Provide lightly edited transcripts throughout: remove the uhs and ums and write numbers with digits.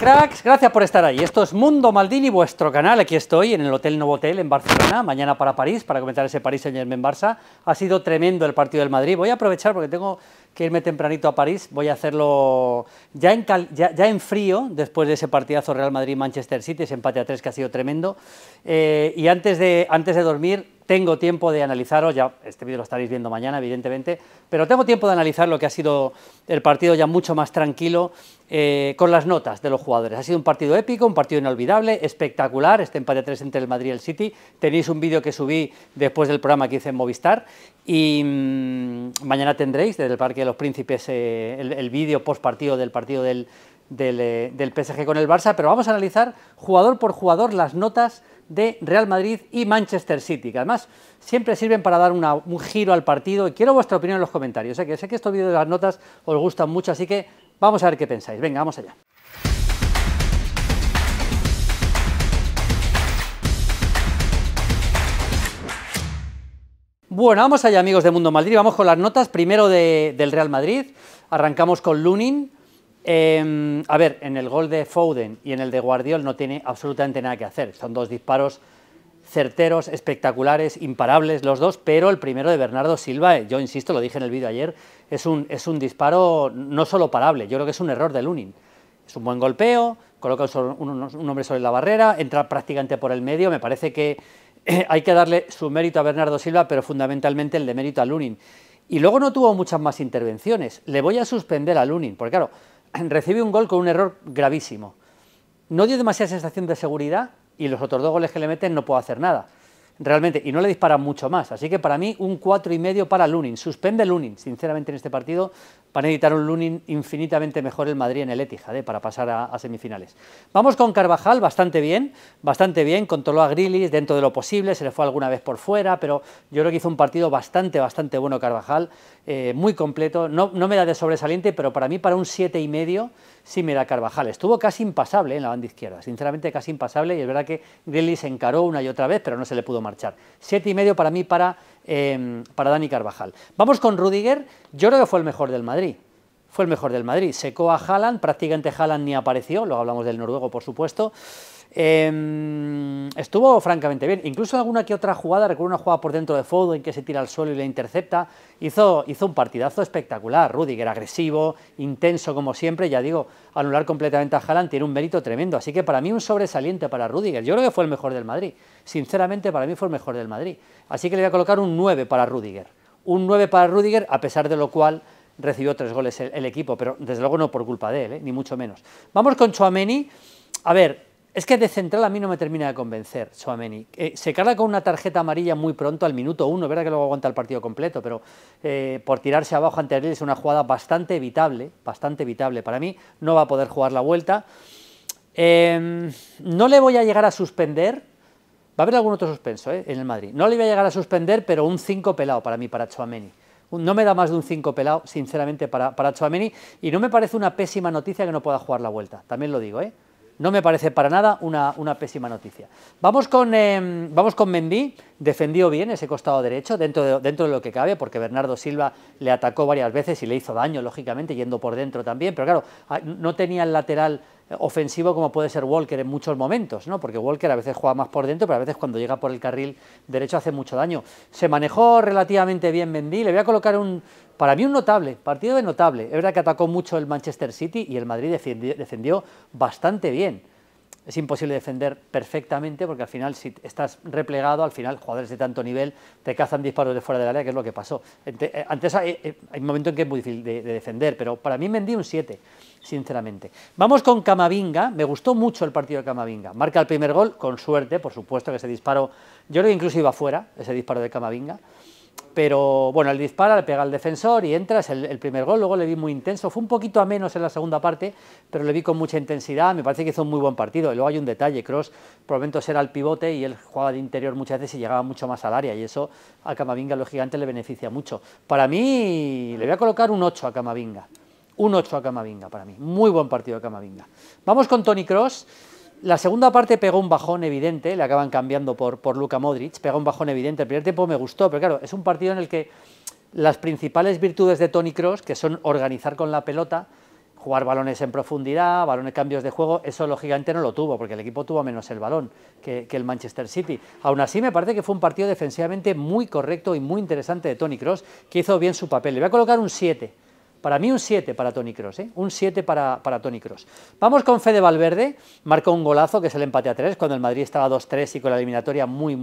Cracks, gracias por estar ahí. Esto es Mundo Maldini, vuestro canal. Aquí estoy en el Hotel Novotel en Barcelona, mañana para París, para comentar ese Paris Saint-Germain-Barça. Ha sido tremendo el partido del Madrid. Voy a aprovechar porque tengo que irme tempranito a París. Voy a hacerlo ya en frío, después de ese partidazo Real Madrid-Manchester City, ese empate a 3 que ha sido tremendo. Y antes de dormir, tengo tiempo de analizaros, ya este vídeo lo estaréis viendo mañana, evidentemente, pero tengo tiempo de analizar lo que ha sido el partido ya mucho más tranquilo, con las notas de los jugadores. Ha sido un partido épico, un partido inolvidable, espectacular, este empate a 3 entre el Madrid y el City. Tenéis un vídeo que subí después del programa que hice en Movistar y mañana tendréis desde el Parque de los Príncipes el vídeo post partido del partido del PSG con el Barça, pero vamos a analizar jugador por jugador las notas de Real Madrid y Manchester City, que además siempre sirven para dar un giro al partido. Y quiero vuestra opinión en los comentarios, sé que estos vídeos de las notas os gustan mucho, así que vamos a ver qué pensáis. Venga, vamos allá. Bueno, vamos allá, amigos de Mundo Madrid, vamos con las notas. Primero del Real Madrid, arrancamos con Lunin. A ver, en el gol de Foden y en el de Guardiola no tiene absolutamente nada que hacer. Son dos disparos certeros, espectaculares, imparables los dos, pero el primero de Bernardo Silva, yo insisto, lo dije en el vídeo ayer, es un disparo no solo parable, yo creo que es un error de Lunin. Es un buen golpeo, coloca un hombre sobre la barrera, entra prácticamente por el medio. Me parece que hay que darle su mérito a Bernardo Silva, pero fundamentalmente el demérito a Lunin. Y luego no tuvo muchas más intervenciones. Le voy a suspender a Lunin, porque claro, recibe un gol con un error gravísimo. No dio demasiada sensación de seguridad y los otros dos goles que le meten no puedo hacer nada, realmente, y no le disparan mucho más. Así que para mí un 4,5 para Lunin. Suspende Lunin, sinceramente, en este partido. Para necesitar un Lunin infinitamente mejor el Madrid en el Etihad, para pasar a semifinales. Vamos con Carvajal, bastante bien, controló a Grealish dentro de lo posible, se le fue alguna vez por fuera, pero yo creo que hizo un partido bastante bueno Carvajal, muy completo. No me da de sobresaliente, pero para mí para un 7,5 sí me da Carvajal. Estuvo casi impasable en la banda izquierda, sinceramente casi impasable, y es verdad que Grealish se encaró una y otra vez, pero no se le pudo marchar. 7,5 para mí para Dani Carvajal. Vamos con Rüdiger, yo creo que fue el mejor del Madrid. Secó a Haaland, prácticamente Haaland ni apareció, luego hablamos del noruego, por supuesto. Estuvo francamente bien, incluso alguna que otra jugada, recuerdo una jugada por dentro de Foden que se tira al suelo y le intercepta. Hizo un partidazo espectacular Rüdiger, agresivo, intenso como siempre. Ya digo, anular completamente a Haaland tiene un mérito tremendo, así que para mí un sobresaliente para Rüdiger. Yo creo que fue el mejor del Madrid, sinceramente para mí fue el mejor del Madrid, así que le voy a colocar un 9 para Rüdiger, a pesar de lo cual recibió 3 goles el equipo, pero desde luego no por culpa de él, ni mucho menos. Vamos con Chouameni. A ver, es que de central a mí no me termina de convencer Chouameni. Se carga con una tarjeta amarilla muy pronto, al minuto 1, verdad que luego aguanta el partido completo, pero por tirarse abajo ante él es una jugada bastante evitable. Para mí no va a poder jugar la vuelta. No le voy a llegar a suspender. Va a haber algún otro suspenso en el Madrid. No le voy a llegar a suspender, pero un 5 pelado para mí, para Chouameni. No me da más de un 5 pelado, sinceramente, para Chouameni, y no me parece una pésima noticia que no pueda jugar la vuelta, también lo digo, No me parece para nada una pésima noticia. Vamos con Mendy, defendió bien ese costado derecho, dentro de lo que cabe, porque Bernardo Silva le atacó varias veces y le hizo daño, lógicamente, yendo por dentro también, pero claro, no tenía el lateral ofensivo como puede ser Walker en muchos momentos, porque Walker a veces juega más por dentro, pero a veces cuando llega por el carril derecho hace mucho daño. Se manejó relativamente bien Mendy, le voy a colocar para mí un notable, partido de notable. Es verdad que atacó mucho el Manchester City y el Madrid defendió bastante bien. Es imposible defender perfectamente porque al final, si estás replegado, al final jugadores de tanto nivel te cazan disparos de fuera del área, que es lo que pasó. Antes hay un momento en que es muy difícil de defender, pero para mí Mendy un 7, sinceramente. Vamos con Camavinga. Me gustó mucho el partido de Camavinga. Marca el primer gol, con suerte, por supuesto, que ese disparo, yo creo que incluso iba fuera, ese disparo de Camavinga. Pero bueno, él dispara, le pega al defensor y entra, es el primer gol. Luego le vi muy intenso, fue un poquito a menos en la segunda parte, pero le vi con mucha intensidad, me parece que hizo un muy buen partido. Y luego hay un detalle, Kroos por momentos era el pivote y él jugaba de interior muchas veces y llegaba mucho más al área, y eso a Camavinga, los gigantes, le beneficia mucho. Para mí, le voy a colocar un 8 a Camavinga, para mí, muy buen partido de Camavinga. Vamos con Toni Kroos. La segunda parte pegó un bajón evidente, le acaban cambiando por Luka Modric, pegó un bajón evidente. El primer tiempo me gustó, pero claro, es un partido en el que las principales virtudes de Toni Kroos, que son organizar con la pelota, jugar balones en profundidad, balones, cambios de juego, eso lógicamente no lo tuvo, porque el equipo tuvo menos el balón que el Manchester City. Aún así, me parece que fue un partido defensivamente muy correcto y muy interesante de Toni Kroos, que hizo bien su papel. Le voy a colocar un 7. Para mí un 7 para Toni Kroos, ¿eh? Un 7 para Toni Kroos. Vamos con Fede Valverde, marcó un golazo, que es el empate a 3, cuando el Madrid estaba 2-3 y con la eliminatoria muy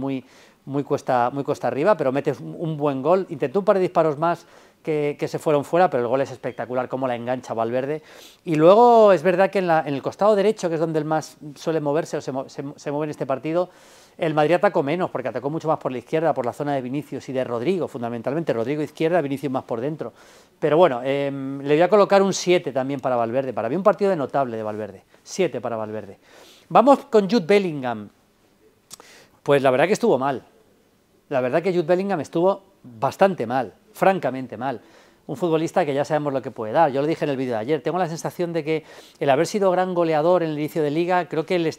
cuesta arriba, pero mete un buen gol. Intentó un par de disparos más que se fueron fuera, pero el gol es espectacular, cómo la engancha Valverde. Y luego es verdad que en el costado derecho, que es donde el más suele moverse o se mueve en este partido, el Madrid atacó menos, porque atacó mucho más por la izquierda, por la zona de Vinicius y de Rodrygo, fundamentalmente. Rodrygo izquierda, Vinicius más por dentro. Pero bueno, le voy a colocar un 7 también para Valverde. Para mí un partido de notable de Valverde. 7 para Valverde. Vamos con Jude Bellingham. Pues la verdad que estuvo mal. La verdad que Jude Bellingham estuvo bastante mal, francamente mal. Un futbolista que ya sabemos lo que puede dar. Yo lo dije en el vídeo de ayer. Tengo la sensación de que el haber sido gran goleador en el inicio de Liga, creo que él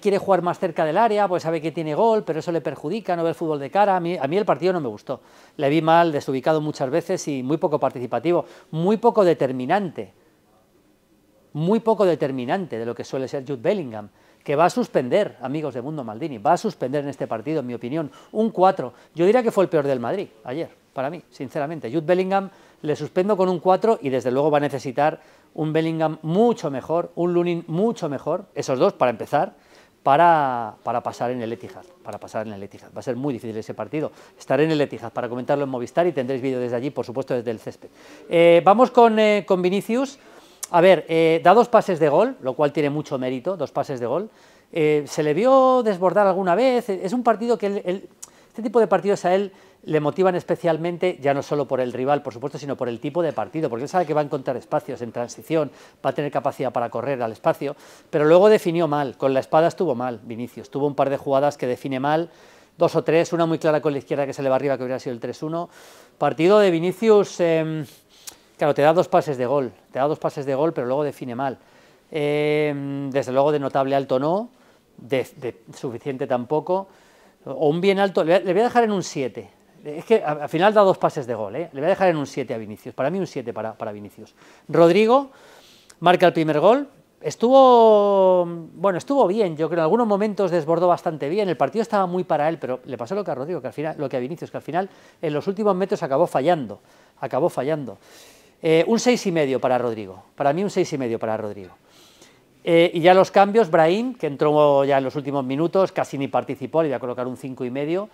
quiere jugar más cerca del área, pues sabe que tiene gol, pero eso le perjudica, no ve el fútbol de cara. A mí el partido no me gustó. Le vi mal, desubicado muchas veces y muy poco participativo, muy poco determinante. Muy poco determinante de lo que suele ser Jude Bellingham, que va a suspender, amigos de Mundo Maldini, va a suspender en este partido, en mi opinión, un 4. Yo diría que fue el peor del Madrid ayer, para mí, sinceramente. Jude Bellingham le suspendo con un 4 y desde luego va a necesitar un Bellingham mucho mejor, un Lunin mucho mejor, esos dos para empezar, para pasar en el Etihad, Va a ser muy difícil ese partido. Estaré en el Etihad para comentarlo en Movistar y tendréis vídeo desde allí, por supuesto, desde el césped. Vamos con Vinicius. A ver, da dos pases de gol, lo cual tiene mucho mérito, dos pases de gol. Se le vio desbordar alguna vez. Es un partido que este tipo de partidos a él le motivan especialmente, ya no solo por el rival, por supuesto, sino por el tipo de partido, porque él sabe que va a encontrar espacios en transición, va a tener capacidad para correr al espacio, pero luego definió mal, con la espada estuvo mal Vinicius, tuvo un par de jugadas que define mal, dos o tres, una muy clara con la izquierda que se le va arriba, que hubiera sido el 3-1. Partido de Vinicius. Claro, te da dos pases de gol, pero luego define mal. Desde luego de notable alto no, de suficiente tampoco, o un bien alto, le voy a dejar en un 7. Es que al final da dos pases de gol, le voy a dejar en un 7 a Vinicius, para mí un 7 para Vinicius. Rodrygo marca el primer gol. Estuvo bien, yo creo, en algunos momentos desbordó bastante bien, el partido estaba muy para él, pero le pasó lo que a Rodrygo, lo que a Vinicius, que al final en los últimos metros acabó fallando. Un 6,5 para Rodrygo, para mí un 6,5 para Rodrygo. Y ya los cambios, Brahim, que entró ya en los últimos minutos, casi ni participó, le voy a colocar un 5,5,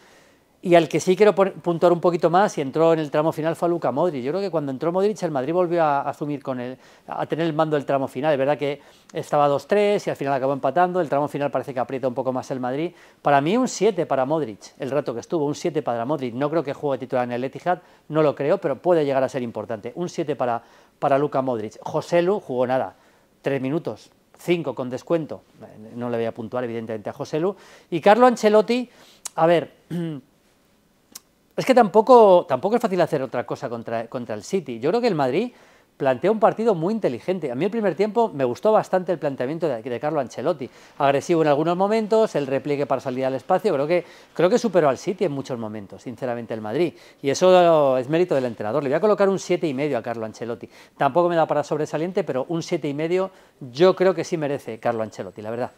y al que sí quiero puntuar un poquito más, y entró en el tramo final, fue a Luka Modric. Yo creo que cuando entró Modric, el Madrid volvió a asumir a tener el mando del tramo final. Es verdad que estaba 2-3 y al final acabó empatando, el tramo final parece que aprieta un poco más el Madrid. Para mí un 7 para Modric, el rato que estuvo, un 7 para Modric. No creo que juegue titular en el Etihad, no lo creo, pero puede llegar a ser importante. Un 7 para Luka Modric. Joselu jugó nada, 3 minutos, 5 con descuento. No le voy a puntuar, evidentemente, a Joselu. Y Carlo Ancelotti, a ver... Es que tampoco es fácil hacer otra cosa contra el City. Yo creo que el Madrid plantea un partido muy inteligente. A mí el primer tiempo me gustó bastante el planteamiento de Carlo Ancelotti. Agresivo en algunos momentos, el repliegue para salir al espacio. Creo que superó al City en muchos momentos, sinceramente, el Madrid. Y eso es mérito del entrenador. Le voy a colocar un 7,5 a Carlo Ancelotti. Tampoco me da para sobresaliente, pero un 7,5 yo creo que sí merece Carlo Ancelotti, la verdad.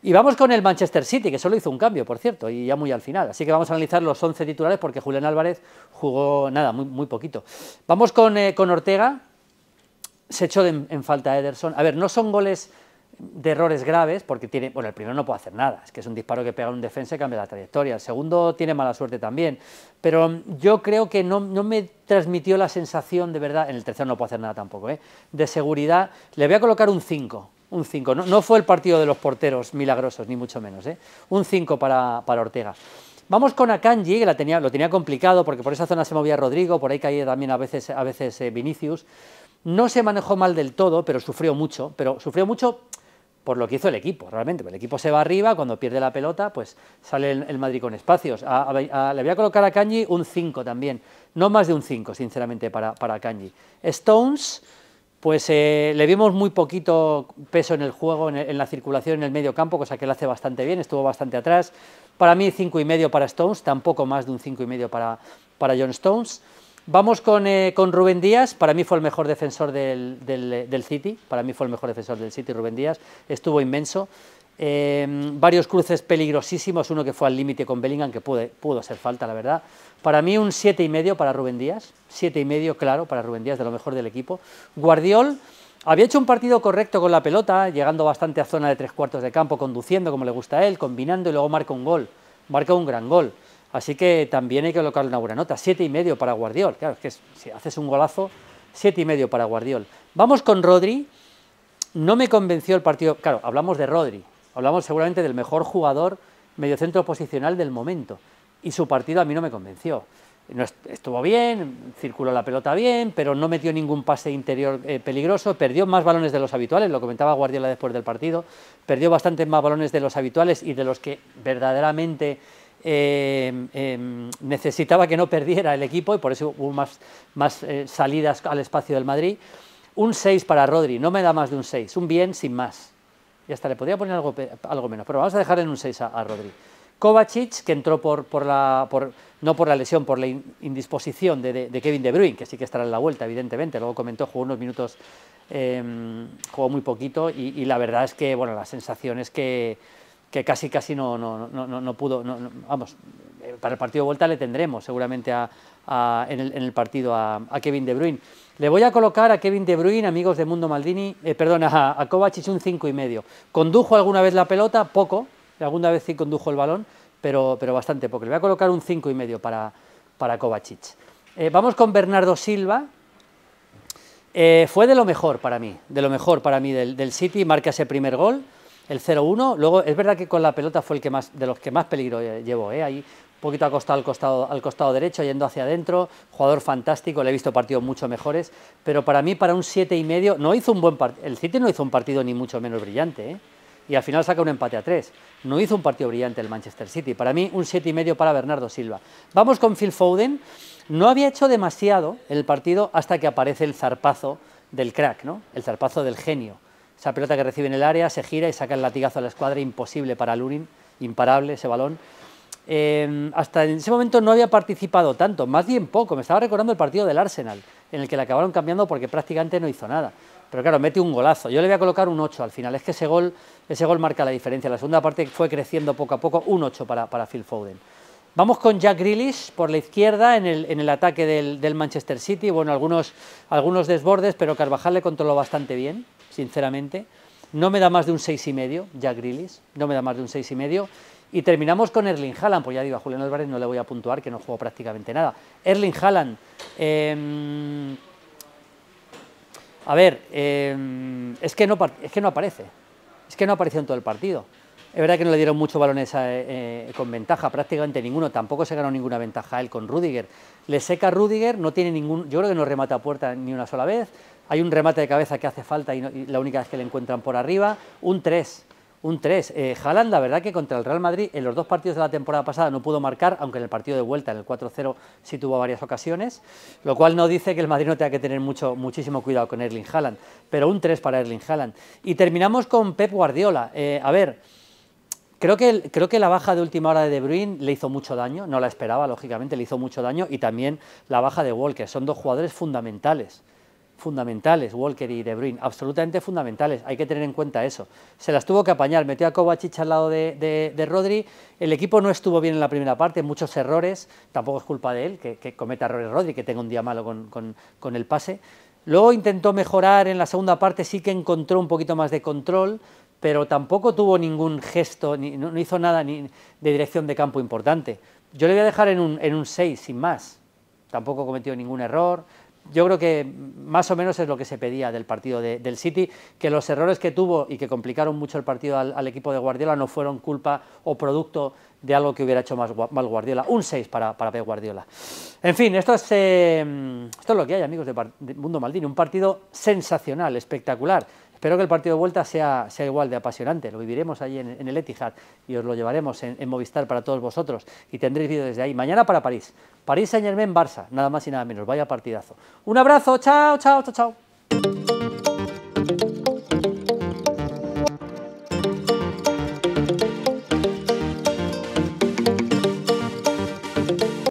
Y vamos con el Manchester City, que solo hizo un cambio, por cierto, y ya muy al final. Así que vamos a analizar los 11 titulares, porque Julián Álvarez jugó nada, muy poquito. Vamos con Ortega. Se echó en falta a Ederson. A ver, no son goles de errores graves, porque tiene... Bueno, el primero no puede hacer nada, es que es un disparo que pega a un defensa y cambia la trayectoria. El segundo tiene mala suerte también, pero yo creo que no me transmitió la sensación de verdad. En el tercero no puede hacer nada tampoco, de seguridad. Le voy a colocar un 5. Un 5, no fue el partido de los porteros milagrosos, ni mucho menos, Un 5 para Ortega. Vamos con Akanji, que lo tenía complicado, porque por esa zona se movía Rodrygo, por ahí caía también a veces Vinicius. No se manejó mal del todo, pero sufrió mucho por lo que hizo el equipo, realmente. El equipo se va arriba, cuando pierde la pelota, pues sale el Madrid con espacios. Le voy a colocar a Akanji un 5 también, no más de un 5, sinceramente, para Akanji. Stones... Pues le vimos muy poquito peso en el juego, en la circulación, en el medio campo, cosa que él hace bastante bien, estuvo bastante atrás. Para mí 5,5 para Stones, tampoco más de un 5,5 para John Stones. Vamos con Rubén Díaz. Para mí fue el mejor defensor del City. Para mí fue el mejor defensor del City, Rubén Díaz. Estuvo inmenso. Varios cruces peligrosísimos. Uno que fue al límite con Bellingham, que pudo hacer falta, la verdad. Para mí un 7,5 para Rubén Díaz. 7,5, claro, para Rubén Díaz, de lo mejor del equipo. Guardiola había hecho un partido correcto con la pelota, llegando bastante a zona de 3/4 de campo, conduciendo como le gusta a él, combinando, y luego marca un gol. Marca un gran gol. Así que también hay que colocarle una buena nota, 7,5 para Guardiola. Claro, es que si haces un golazo, 7,5 para Guardiola. Vamos con Rodri. No me convenció el partido. Claro, hablamos de Rodri, hablamos seguramente del mejor jugador mediocentro posicional del momento, y su partido a mí no me convenció. No estuvo bien, circuló la pelota bien, pero no metió ningún pase interior peligroso, perdió más balones de los habituales, lo comentaba Guardiola después del partido, perdió bastantes más balones de los habituales y de los que verdaderamente necesitaba que no perdiera el equipo, y por eso hubo más salidas al espacio del Madrid. Un 6 para Rodri, no me da más de un 6, un bien sin más. Y hasta le podría poner algo menos, pero vamos a dejar en un 6 a Rodri. Kovacic, que entró no por la lesión, por la indisposición de Kevin De Bruyne, que sí que estará en la vuelta, evidentemente. Luego comentó, jugó unos minutos, jugó muy poquito, y la verdad es que, bueno, la sensación es que casi no pudo, vamos, para el partido de vuelta le tendremos seguramente en el partido a Kevin De Bruyne. Le voy a colocar a Kevin De Bruyne, amigos de Mundo Maldini, a Kovacic un 5,5. Condujo alguna vez la pelota, poco, alguna vez sí condujo el balón, pero bastante poco. Le voy a colocar un 5,5 para Kovacic. Vamos con Bernardo Silva. Fue de lo mejor para mí, del City, marca ese primer gol, el 0-1, luego es verdad que con la pelota fue el que más, de los que más peligro llevó, ahí un poquito acostado al costado derecho, yendo hacia adentro, jugador fantástico, le he visto partidos mucho mejores, pero para mí, para un 7,5, no hizo un buen partido, el City no hizo un partido ni mucho menos brillante, y al final saca un empate a 3, no hizo un partido brillante el Manchester City, para mí un 7,5 para Bernardo Silva. Vamos con Phil Foden. No había hecho demasiado el partido hasta que aparece el zarpazo del crack, ¿no? El zarpazo del genio. Esa pelota que recibe en el área, se gira y saca el latigazo a la escuadra, imposible para Lunin, imparable ese balón. Hasta en ese momento no había participado tanto, más bien poco. Me estaba recordando el partido del Arsenal, en el que le acabaron cambiando porque prácticamente no hizo nada. Pero claro, mete un golazo. Yo le voy a colocar un 8 al final, es que ese gol marca la diferencia. La segunda parte fue creciendo poco a poco, un 8 para Phil Foden. Vamos con Jack Grealish por la izquierda en el ataque del Manchester City. Bueno, algunos desbordes, pero Carvajal le controló bastante bien, sinceramente. No me da más de un 6,5, Jack Grealish, no me da más de un 6,5. Y terminamos con Erling Haaland, pues ya digo, a Julián Álvarez no le voy a puntuar, que no jugó prácticamente nada. Erling Haaland, es que no aparece, en todo el partido. Es verdad que no le dieron muchos balones con ventaja, prácticamente ninguno, tampoco se ganó ninguna ventaja él con Rüdiger. Le seca Rüdiger, no tiene ningún, yo creo que no remata a puerta ni una sola vez, hay un remate de cabeza que hace falta y la única vez que le encuentran por arriba, un 3. Un 3. Haaland, la verdad que contra el Real Madrid, en los dos partidos de la temporada pasada no pudo marcar, aunque en el partido de vuelta, en el 4-0, sí tuvo varias ocasiones, lo cual no dice que el Madrid no tenga que tener muchísimo cuidado con Erling Haaland, pero un 3 para Erling Haaland. Y terminamos con Pep Guardiola. Creo que la baja de última hora de De Bruyne le hizo mucho daño, no la esperaba, lógicamente, le hizo mucho daño, y también la baja de Walker. Son dos jugadores fundamentales. Walker y De Bruyne, absolutamente fundamentales, hay que tener en cuenta eso. Se las tuvo que apañar, metió a Kovacic al lado de Rodri, el equipo no estuvo bien en la primera parte, muchos errores, tampoco es culpa de él, que cometa errores Rodri, que tenga un día malo con el pase. Luego intentó mejorar en la segunda parte, sí que encontró un poquito más de control, pero tampoco tuvo ningún gesto, no hizo nada ni de dirección de campo importante. Yo le voy a dejar en un 6, sin más, tampoco cometió ningún error. Yo creo que más o menos es lo que se pedía del partido del City, que los errores que tuvo y que complicaron mucho el partido al equipo de Guardiola no fueron culpa o producto de algo que hubiera hecho mal Guardiola. Un 6 para Pep Guardiola. En fin, esto es lo que hay, amigos de Mundo Maldini. Un partido sensacional, espectacular. Espero que el partido de vuelta sea igual de apasionante. Lo viviremos ahí en el Etihad y os lo llevaremos en Movistar para todos vosotros. Y tendréis vídeos desde ahí. Mañana para París. París Saint-Germain-Barça. Nada más y nada menos. Vaya partidazo. Un abrazo. Chao, chao, chao, chao.